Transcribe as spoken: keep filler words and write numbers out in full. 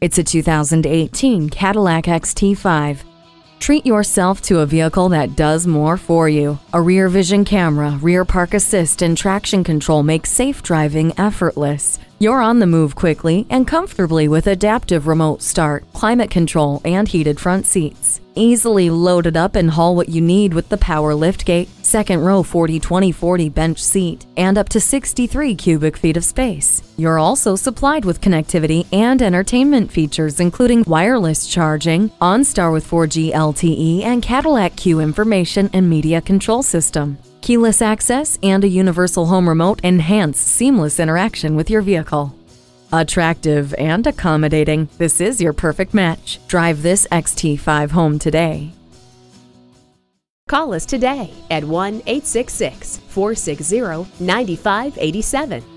It's a two thousand eighteen Cadillac X T five. Treat yourself to a vehicle that does more for you. A rear vision camera, rear park assist, and traction control make safe driving effortless. You're on the move quickly and comfortably with adaptive remote start, climate control, and heated front seats. Easily load it up and haul what you need with the power liftgate, second row forty twenty forty bench seat, and up to sixty-three cubic feet of space. You're also supplied with connectivity and entertainment features including wireless charging, OnStar with four G L T E, and Cadillac Q information and media control system. Keyless access and a universal home remote enhance seamless interaction with your vehicle. Attractive and accommodating, this is your perfect match. Drive this X T five home today. Call us today at one eight six six, four six zero, nine five eight seven.